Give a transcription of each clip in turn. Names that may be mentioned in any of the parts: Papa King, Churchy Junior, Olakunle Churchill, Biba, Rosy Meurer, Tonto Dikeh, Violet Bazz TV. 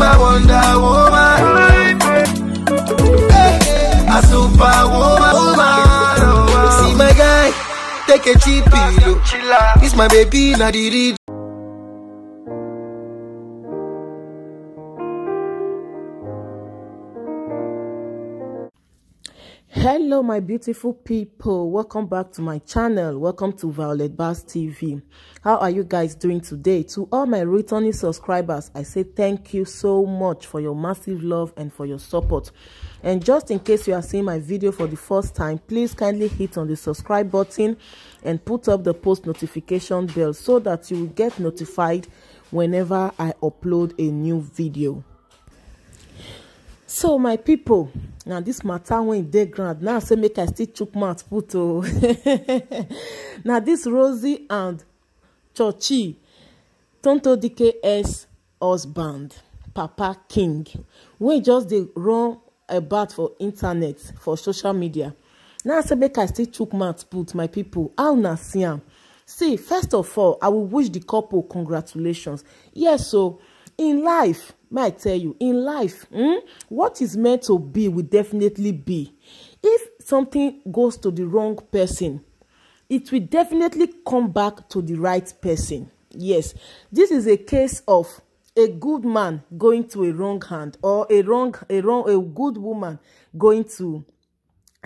my Wonder Woman, a super woman. See my guy, take a cheap pillow. It's my baby, not the read. Hello my beautiful people, welcome back to my channel. Welcome to Violet Bazz TV. How are you guys doing today? To all my returning subscribers, I say thank you so much for your massive love and for your support. And just in case you are seeing my video for the first time, please kindly hit on the subscribe button and put up the post notification bell so that you will get notified whenever I upload a new video. So my people, now this matter when they grand now say make I still chook mouth put oh. Now this Rosy and Churchy, Tonto Dikeh's husband, Papa King, we just they run about for internet, for social media. Now say make I still chook mouth put, my people. How na see am? See, first of all, I will wish the couple congratulations. Yes, so in life, may I tell you, in life, what is meant to be will definitely be. If something goes to the wrong person, it will definitely come back to the right person. Yes, this is a case of a good man going to a wrong hand, or a good woman going to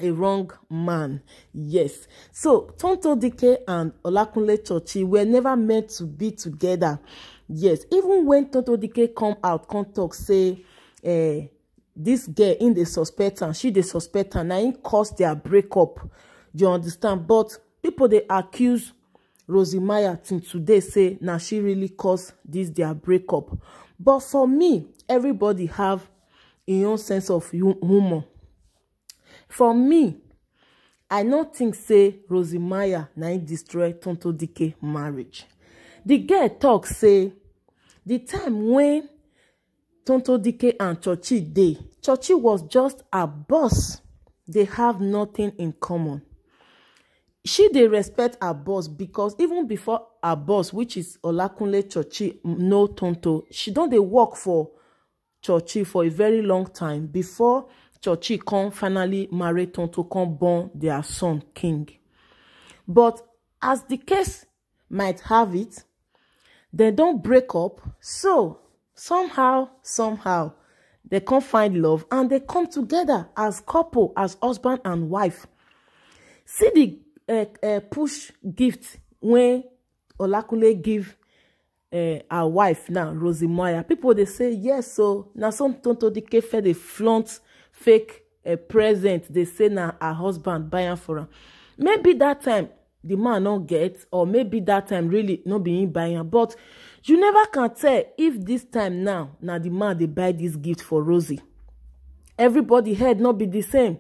a wrong man. Yes. So Tonto Dikeh and Olakunle Churchill were never meant to be together. Yes. Even when Tonto Dikeh come out, come talk, say, this girl in the suspect and she the suspect and I caused their breakup. Do you understand? But people they accuse Rosy Meurer today say now she really caused this their breakup. But for me, everybody have a own sense of humor. For me, I don't think say Rosy Meurer na destroy Tonto Dikeh marriage. The girl talk say the time when Tonto Dikeh and Churchy dey, Churchy was just a boss. They have nothing in common. She dey respect her boss because even before her boss, which is Olakunle Churchy, no Tonto, she don dey work for Churchy for a very long time before Churchy come finally marry Tonto, come born their son King. But as the case might have it, they don't break up. So somehow they can find love and they come together as couple, as husband and wife. See the push gift when Olakunle give our wife now Rosy Meurer. People they say yes, so now some Tonto Dikeh fed the flaunt fake present they say now her husband buying for her. Maybe that time the man don't get, or maybe that time really not being buying, but you never can tell if this time now the man they buy this gift for Rosy. Everybody head not be the same.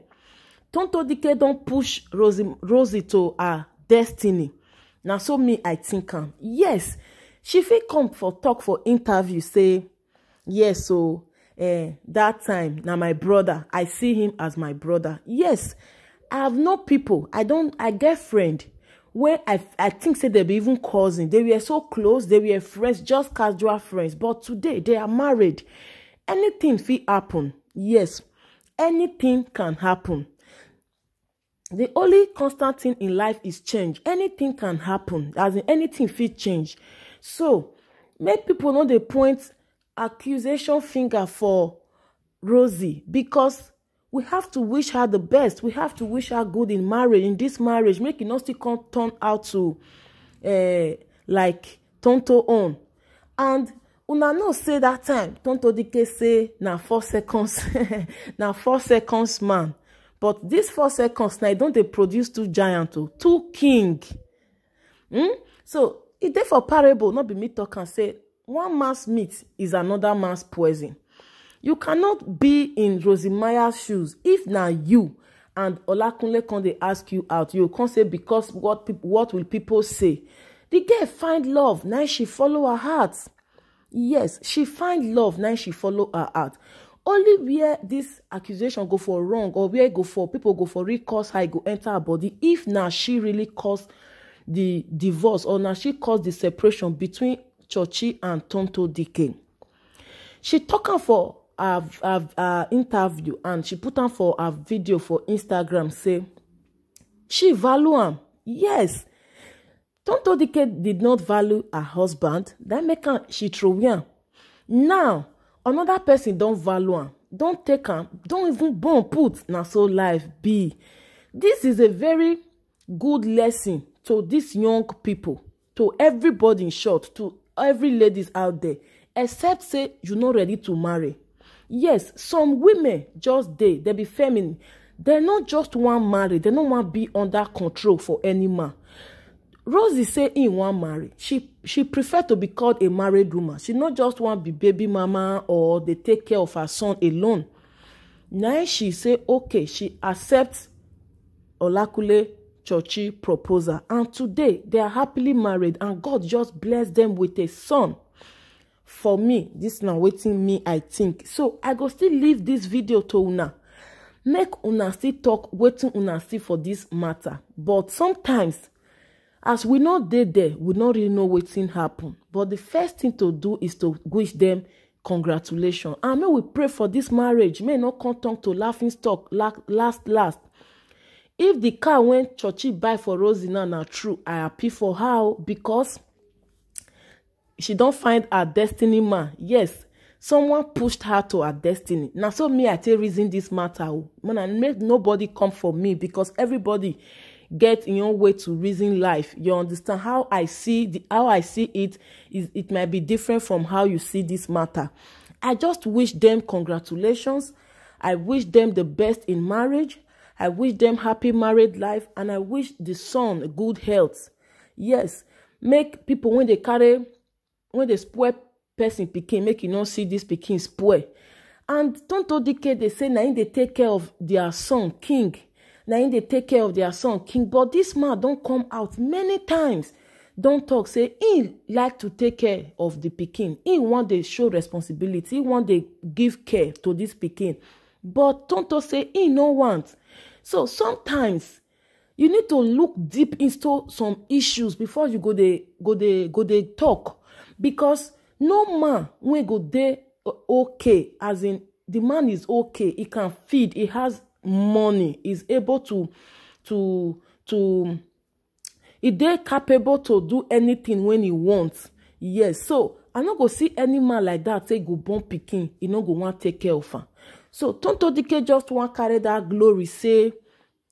Tonto Dikeh don't push Rosy to her destiny. Now so me I think yes, she feel come for talk for interview say yes, so that time now my brother, I see him as my brother. Yes, I have no people, I get friend where I think say they be even cousin. They were so close, they were friends, just casual friends, but today they are married. Anything fit happen. Yes, anything can happen. The only constant thing in life is change. Anything can happen, as in anything fit change. So make people know the point accusation finger for Rosy, because we have to wish her the best. We have to wish her good in marriage, in this marriage. Make it not still come turn out to like Tonto own. And una no say that time Tonto Dikeh say na 4 seconds, na 4 seconds man. But this 4 seconds now don't they produce 2 giants, 2 kings? So it therefore parable not be me talk and say one man's meat is another man's poison. You cannot be in Rosy Meurer's shoes. If now you and Olakunle can they ask you out, you can't say because what will people say? The girl find love, now she follow her heart. Yes, she find love, now she follow her heart. Only where this accusation go for wrong, or where go for people go for recourse, how it go enter her body. If now she really caused the divorce, or now she caused the separation between Churchy and Tonto Dikeh, She took her for her interview and she put her for her video for Instagram, say she value him. Yes. Tonto Dikeh did not value her husband. That make her, she throw him. Now, another person don't value him. Don't take him. Don't even bone put. Now so life be. This is a very good lesson to these young people, to everybody in short, to every ladies out there, except say you're not ready to marry. Yes, some women just they be feminine. They not just want marry. They don't want be under control for any man. Rosy say in want marry. She prefer to be called a married woman. She not just want be baby mama or they take care of her son alone. Now she say okay, she accepts Olakunle Churchill proposal, and today they are happily married, and God just blessed them with a son. For me, this now waiting me, I think. So I go still leave this video to una. Make una still talk, waiting una still for this matter. But sometimes, as we not there, we not really know waiting happen. But the first thing to do is to wish them congratulations. And may we pray for this marriage. May not come tongue to laughing stock last. If the car went Churchy buy for Rosy now true, I happy for her because she don't find her destiny man. Yes, someone pushed her to her destiny. Now so me I take reason this matter. Man, I make nobody come for me because everybody get in your own way to reason life. You understand how I see it is it might be different from how you see this matter. I just wish them congratulations. I wish them the best in marriage. I wish them happy married life, and I wish the son good health. Yes, make people when they carry, when they spoil person pikin, make you not see this pikin spoil. And Tonto Dikeh, they say, now they take care of their son, King. Now they take care of their son, King. But this man don't come out many times. Don't talk, say, he like to take care of the pikin. He want to show responsibility. He want to give care to this pikin. But Tonto say, he no want. So sometimes you need to look deep into some issues before you go talk, because no man when go there okay, as in the man is okay, he can feed, he has money, is able to he they capable to do anything when he wants. Yes, so I not go see any man like that say go born pikin, he no go want take care of her. So Tonto Dikeh just want carry that glory, say,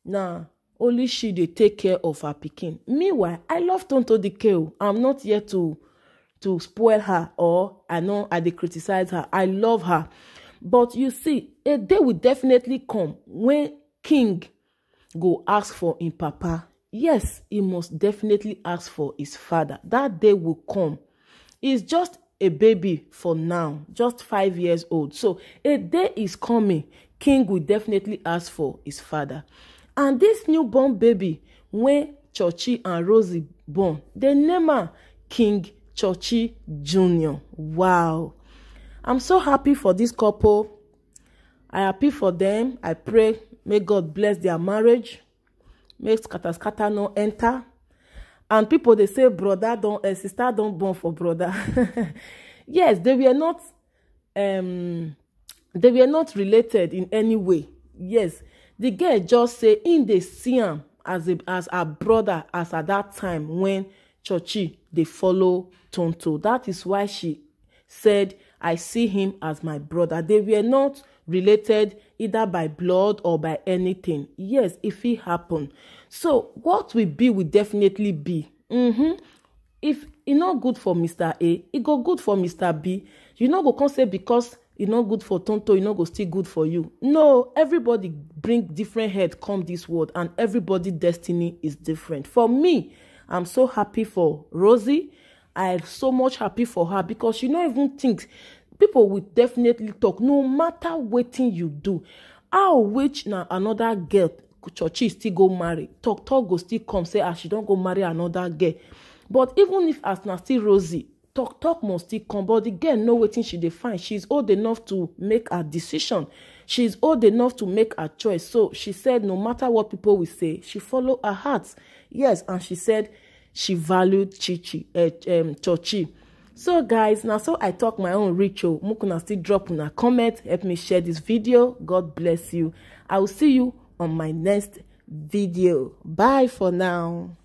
nah, only she they take care of her pikin. Meanwhile, I love Tonto Dikeh. I'm not here to spoil her, or I know I dey criticize her. I love her. But you see, a day will definitely come when King go ask for his papa. Yes, he must definitely ask for his father. That day will come. It's just a baby for now, just 5 years old. So a day is coming, King will definitely ask for his father. And this newborn baby, when Churchy and Rosy born, they name her King Churchy Junior. Wow. I'm so happy for this couple. I happy for them. I pray, may God bless their marriage. May scatter no enter. And people, they say, brother, don't, sister, don't born for brother. Yes, they were not related in any way. Yes, the girl just say, in the see him as a brother, as at that time when Churchy, they follow Tonto. That is why she said, I see him as my brother. They were not related either by blood or by anything. Yes, if it happened. So what will be will definitely be. If it's not good for Mr. A, it go good for Mr. B. You not go say because it's not good for Tonto, it's not go still good for you. No, everybody bring different head come this world, and everybody's destiny is different. For me, I'm so happy for Rosy. I'm so much happy for her because she not even thinks. People will definitely talk, no matter what you do. How which now another girl, Churchy still go marry. Talk go still come say, ah, she don't go marry another girl. But even if as na still Rosy, talk must still come. But the girl know what she define. She's old enough to make her decision. She's old enough to make her choice. So she said, no matter what people will say, she follow her heart. Yes, and she said she valued Churchy. So guys, now so I talk my own ritual. Mukuna still drop una comment, help me share this video. God bless you. I will see you on my next video. Bye for now.